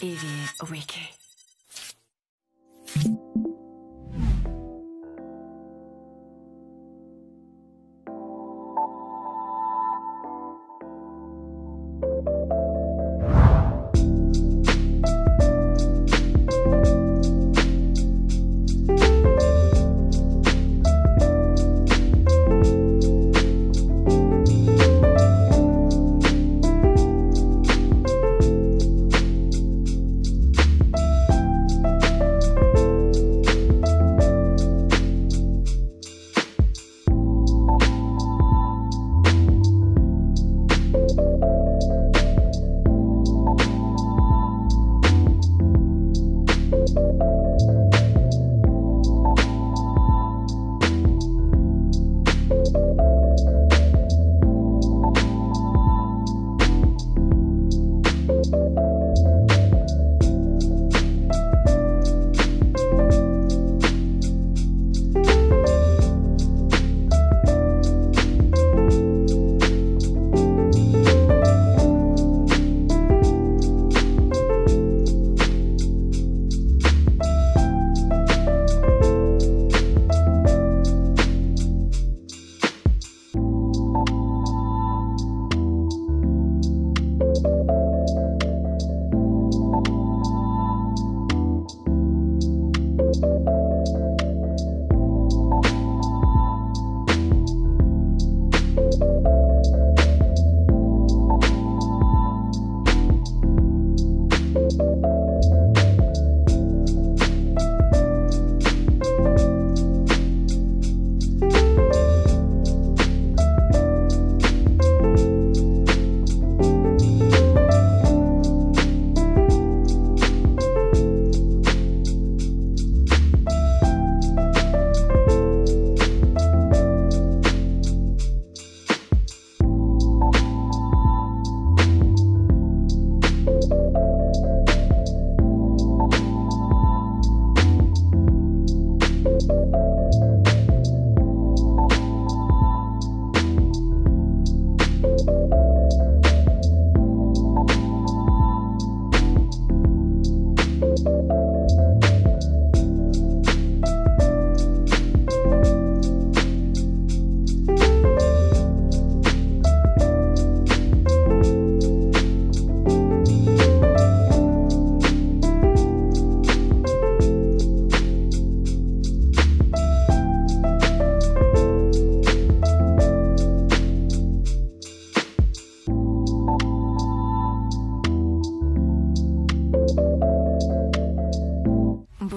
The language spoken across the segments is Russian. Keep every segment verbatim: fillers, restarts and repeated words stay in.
E V.wiki.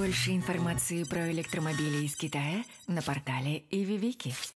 Больше информации про электромобили из Китая на портале E V.wiki.